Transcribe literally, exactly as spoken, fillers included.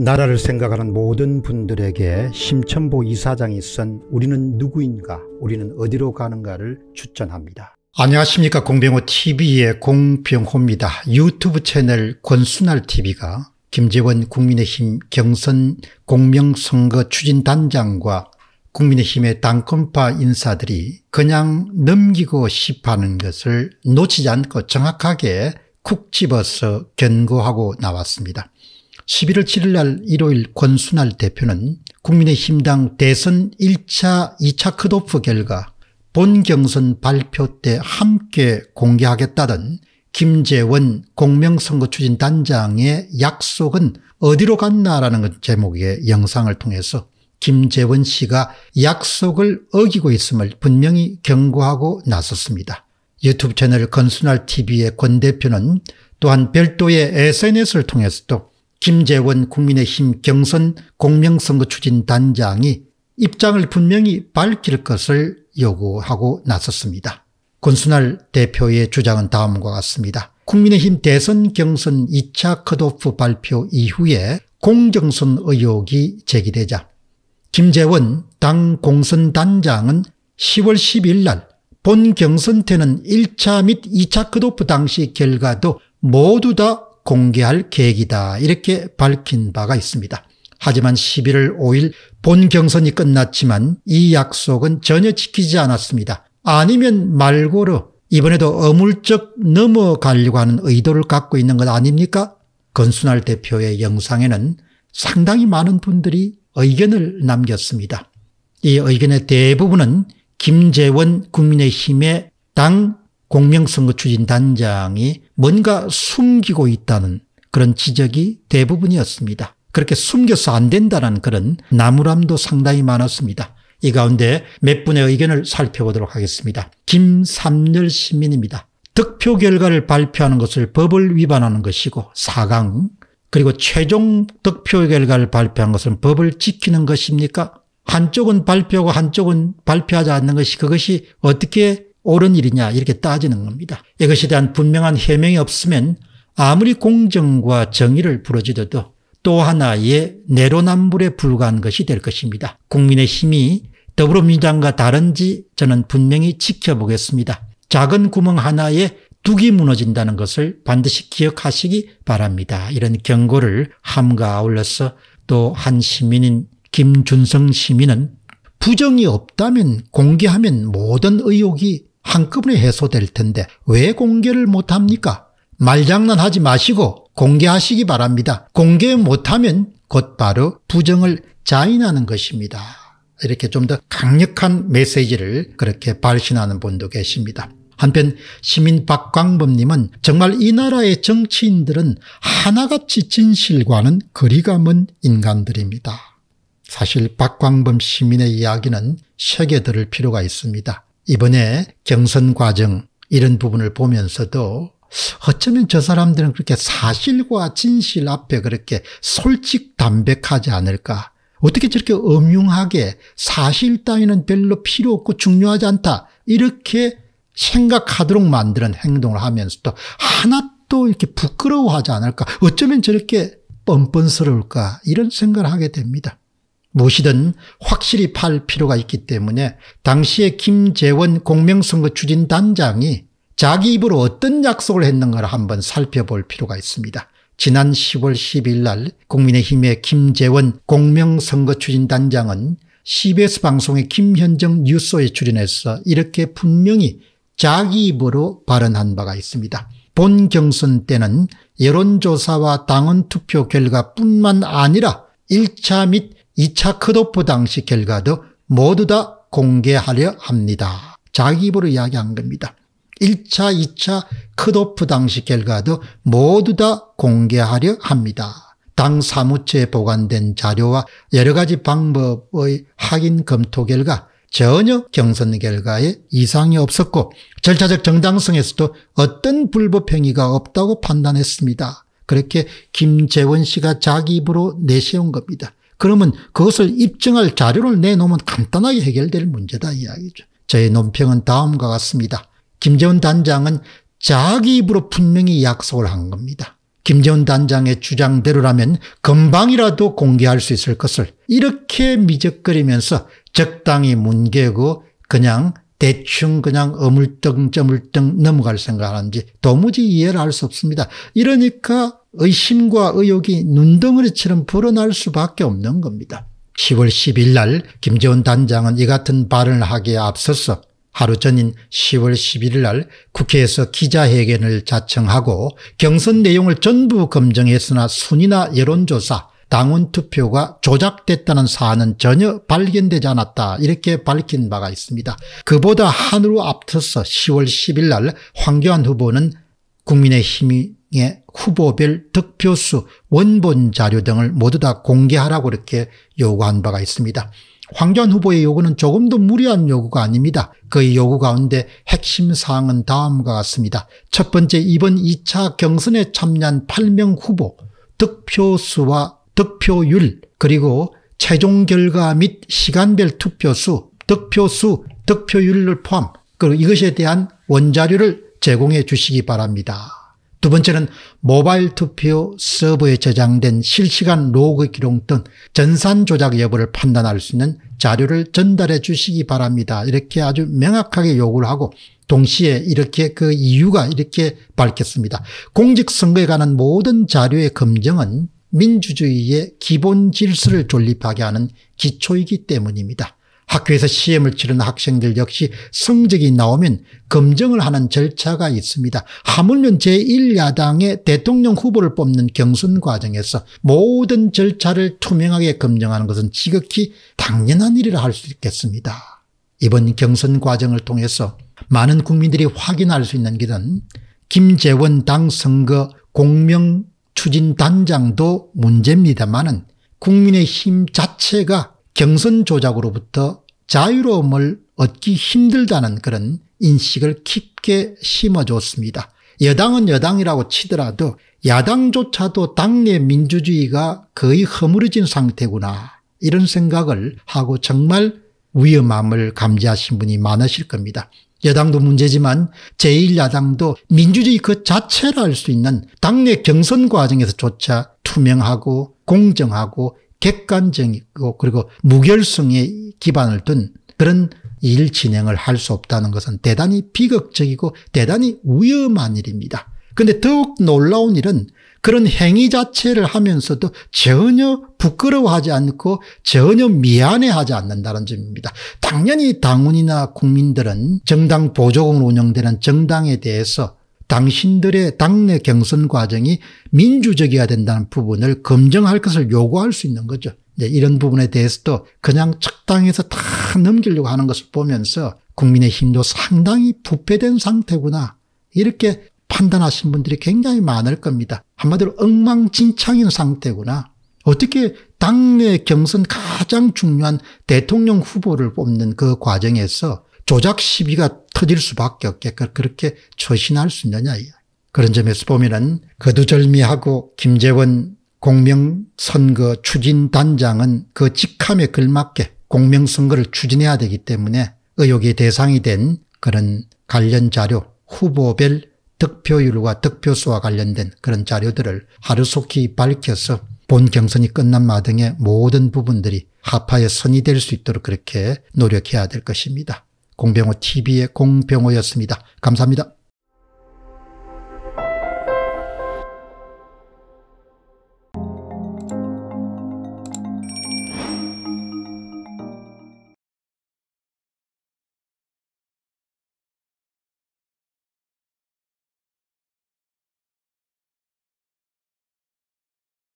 나라를 생각하는 모든 분들에게 심천보 이사장이 쓴 우리는 누구인가, 우리는 어디로 가는가를 추천합니다. 안녕하십니까, 공병호 티비의 공병호입니다. 유튜브 채널 권순활 티비가 김재원 국민의힘 경선 공명선거 추진단장과 국민의힘의 당권파 인사들이 그냥 넘기고 싶어하는 것을 놓치지 않고 정확하게 쿡 집어서 견고하고 나왔습니다. 십일월 칠일 날 일요일 권순활 대표는 국민의힘당 대선 일차 이차 컷오프 결과 본 경선 발표 때 함께 공개하겠다던 김재원 공명선거추진단장의 약속은 어디로 갔나라는 제목의 영상을 통해서 김재원 씨가 약속을 어기고 있음을 분명히 경고하고 나섰습니다. 유튜브 채널 권순활 티비의 권 대표는 또한 별도의 에스엔에스를 통해서도 김재원 국민의힘 경선 공명선거추진단장이 입장을 분명히 밝힐 것을 요구하고 나섰습니다. 권순활 대표의 주장은 다음과 같습니다. 국민의힘 대선 경선 이차 컷오프 발표 이후에 공정선 의혹이 제기되자 김재원 당 공선단장은 시월 십이일 날 본 경선 때는 일차 및 이차 컷오프 당시 결과도 모두 다 공개할 계획이다, 이렇게 밝힌 바가 있습니다. 하지만 십일월 오일 본 경선이 끝났지만 이 약속은 전혀 지키지 않았습니다. 아니면 말고로 이번에도 어물쩍 넘어가려고 하는 의도를 갖고 있는 것 아닙니까? 권순활 대표의 영상에는 상당히 많은 분들이 의견을 남겼습니다. 이 의견의 대부분은 김재원 국민의힘의 당 공명선거추진단장이 뭔가 숨기고 있다는 그런 지적이 대부분이었습니다. 그렇게 숨겨서 안 된다는 그런 나무람도 상당히 많았습니다. 이 가운데 몇 분의 의견을 살펴보도록 하겠습니다. 김삼열 시민입니다. 득표 결과를 발표하는 것을 법을 위반하는 것이고 사강, 그리고 최종 득표 결과를 발표한 것은 법을 지키는 것입니까? 한쪽은 발표하고 한쪽은 발표하지 않는 것이 그것이 어떻게 옳은 일이냐, 이렇게 따지는 겁니다. 이것에 대한 분명한 해명이 없으면 아무리 공정과 정의를 부르짖어도 또 하나의 내로남불에 불과한 것이 될 것입니다. 국민의힘이 더불어민주당과 다른지 저는 분명히 지켜보겠습니다. 작은 구멍 하나에 둑이 무너진다는 것을 반드시 기억하시기 바랍니다. 이런 경고를 함과 아울러서 또 한 시민인 김준성 시민은 부정이 없다면 공개하면 모든 의혹이 한꺼번에 해소될 텐데 왜 공개를 못합니까? 말장난하지 마시고 공개하시기 바랍니다. 공개 못하면 곧바로 부정을 자인하는 것입니다. 이렇게 좀 더 강력한 메시지를 그렇게 발신하는 분도 계십니다. 한편 시민 박광범님은 정말 이 나라의 정치인들은 하나같이 진실과는 거리가 먼 인간들입니다. 사실 박광범 시민의 이야기는 새겨 들을 필요가 있습니다. 이번에 경선 과정 이런 부분을 보면서도 어쩌면 저 사람들은 그렇게 사실과 진실 앞에 그렇게 솔직 담백하지 않을까. 어떻게 저렇게 음흉하게 사실 따위는 별로 필요 없고 중요하지 않다, 이렇게 생각하도록 만드는 행동을 하면서도 하나도 이렇게 부끄러워하지 않을까. 어쩌면 저렇게 뻔뻔스러울까, 이런 생각을 하게 됩니다. 무엇이든 확실히 팔 필요가 있기 때문에 당시에 김재원 공명선거추진단장이 자기 입으로 어떤 약속을 했는가를 한번 살펴볼 필요가 있습니다. 지난 시월 십이일 날 국민의힘의 김재원 공명선거추진단장은 씨비에스 방송의 김현정 뉴스에 출연해서 이렇게 분명히 자기 입으로 발언한 바가 있습니다. 본 경선 때는 여론조사와 당원투표 결과뿐만 아니라 일차 및 이차 컷오프 당시 결과도 모두 다 공개하려 합니다. 자기 입으로 이야기한 겁니다. 일차 이차 컷오프 당시 결과도 모두 다 공개하려 합니다. 당 사무처에 보관된 자료와 여러 가지 방법의 확인 검토 결과 전혀 경선 결과에 이상이 없었고 절차적 정당성에서도 어떤 불법 행위가 없다고 판단했습니다. 그렇게 김재원 씨가 자기 입으로 내세운 겁니다. 그러면 그것을 입증할 자료를 내놓으면 간단하게 해결될 문제다 이야기죠. 저의 논평은 다음과 같습니다. 김재원 단장은 자기 입으로 분명히 약속을 한 겁니다. 김재원 단장의 주장대로라면 금방이라도 공개할 수 있을 것을 이렇게 미적거리면서 적당히 뭉개고 그냥 대충 그냥 어물쩡 저물쩡 넘어갈 생각하는지 도무지 이해를 할 수 없습니다. 이러니까 의심과 의혹이 눈덩어리처럼 불어날 수밖에 없는 겁니다. 시월 십일 날 김재원 단장은 이 같은 발언을 하기에 앞서서 하루 전인 시월 십일일 날 국회에서 기자회견을 자청하고 경선 내용을 전부 검증했으나 순위나 여론조사, 당원 투표가 조작됐다는 사안은 전혀 발견되지 않았다 이렇게 밝힌 바가 있습니다. 그보다 하루로 앞서서 시월 십일 날 황교안 후보는 국민의힘의 후보별 득표수, 원본 자료 등을 모두 다 공개하라고 이렇게 요구한 바가 있습니다. 황교안 후보의 요구는 조금도 무리한 요구가 아닙니다. 그의 요구 가운데 핵심 사항은 다음과 같습니다. 첫 번째, 이번 이 차 경선에 참여한 팔 명 후보 득표수와 득표율, 그리고 최종 결과 및 시간별 투표수, 득표수, 득표율을 포함, 그리고 이것에 대한 원자료를 제공해 주시기 바랍니다. 두 번째는 모바일 투표 서버에 저장된 실시간 로그 기록 등 전산 조작 여부를 판단할 수 있는 자료를 전달해 주시기 바랍니다. 이렇게 아주 명확하게 요구를 하고 동시에 이렇게 그 이유가 이렇게 밝혔습니다. 공직선거에 관한 모든 자료의 검증은 민주주의의 기본 질서를 존립하게 하는 기초이기 때문입니다. 학교에서 시험을 치르는 학생들 역시 성적이 나오면 검증을 하는 절차가 있습니다. 하물며 제일 야당의 대통령 후보를 뽑는 경선 과정에서 모든 절차를 투명하게 검증하는 것은 지극히 당연한 일이라 할 수 있겠습니다. 이번 경선 과정을 통해서 많은 국민들이 확인할 수 있는 길은 김재원 당선거 공명추진단장도 문제입니다만은 국민의힘 자체가 경선 조작으로부터 자유로움을 얻기 힘들다는 그런 인식을 깊게 심어줬습니다. 여당은 여당이라고 치더라도 야당조차도 당내 민주주의가 거의 허물어진 상태구나 이런 생각을 하고 정말 위험함을 감지하신 분이 많으실 겁니다. 여당도 문제지만 제일 야당도 민주주의 그 자체를 알 수 있는 당내 경선 과정에서조차 투명하고 공정하고 객관적이고 그리고 무결성에 기반을 둔 그런 일 진행을 할 수 없다는 것은 대단히 비극적이고 대단히 위험한 일입니다. 그런데 더욱 놀라운 일은 그런 행위 자체를 하면서도 전혀 부끄러워하지 않고 전혀 미안해하지 않는다는 점입니다. 당연히 당원이나 국민들은 정당 보조금으로 운영되는 정당에 대해서 당신들의 당내 경선 과정이 민주적이어야 된다는 부분을 검증할 것을 요구할 수 있는 거죠. 이제 이런 부분에 대해서도 그냥 적당해서 다 넘기려고 하는 것을 보면서 국민의힘도 상당히 부패된 상태구나 이렇게 판단하신 분들이 굉장히 많을 겁니다. 한마디로 엉망진창인 상태구나. 어떻게 당내 경선 가장 중요한 대통령 후보를 뽑는 그 과정에서 조작 시비가 터질 수밖에 없게끔 그렇게 처신할 수 있느냐. 그런 점에서 보면은 거두절미하고 김재원 공명선거 추진단장은 그 직함에 걸맞게 공명선거를 추진해야 되기 때문에 의혹의 대상이 된 그런 관련 자료, 후보별 득표율과 득표수와 관련된 그런 자료들을 하루속히 밝혀서 본 경선이 끝난 마당에 모든 부분들이 합파의 선이 될 수 있도록 그렇게 노력해야 될 것입니다. 공병호 티비의 공병호였습니다. 감사합니다.